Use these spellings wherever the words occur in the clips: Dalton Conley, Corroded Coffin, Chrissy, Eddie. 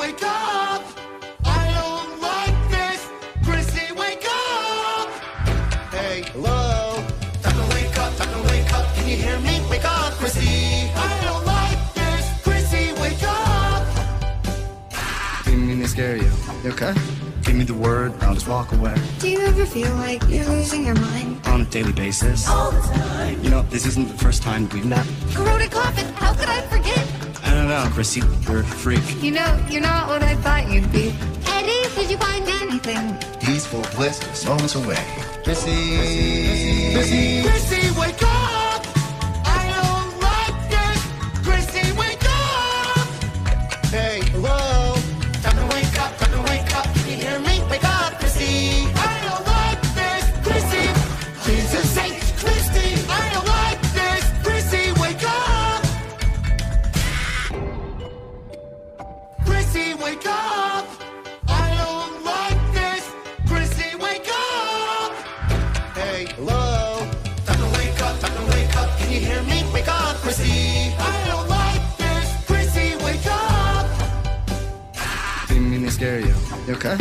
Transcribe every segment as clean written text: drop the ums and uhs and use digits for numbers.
wake up! I don't like this! Chrissy, wake up! Hey, hello? Time to wake up, time to wake up. Can you hear me? Wake up, Chrissy! I don't like this! Chrissy, wake up! Didn't mean to scare you. You okay? Give me the word, I'll just walk away. Do you ever feel like you're losing your mind? On a daily basis. All the time. You know, this isn't the first time we've met. Corroded Coffin, how could I forget? I don't know, Chrissy, you're a freak. You know, you're not what I thought you'd be. Eddie, did you find anything? Peaceful bliss is moments away. Chrissy, Chrissy, Chrissy, wake up! I don't like this! Chrissy, wake up! Hey, hello? Time to wake up, time to wake up. Can you hear me? Wake up, Chrissy! I don't like this! Chrissy! Jesus sake, Chrissy! I don't like this! Chrissy, wake up! Chrissy, wake up! I don't like this! Chrissy, wake up! Hey, hello? Time to wake up, time to wake up. Can you hear me? Wake up, Chrissy! I don't like this! Chrissy, wake up! Didn't mean to scare you. You okay?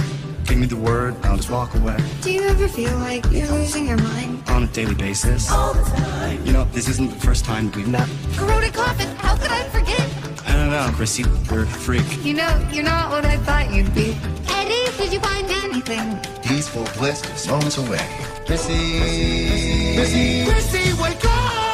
Give me the word, I'll just walk away. Do you ever feel like you're losing your mind? On a daily basis. All the time. You know, this isn't the first time we've met. Corroded Coffin, how could I forget? I don't know, Chrissy, you're a freak. You know, you're not what I thought you'd be. Eddie, did you find anything? Peaceful bliss is moments away. Chrissy, Chrissy, Chrissy, Chrissy, wake up!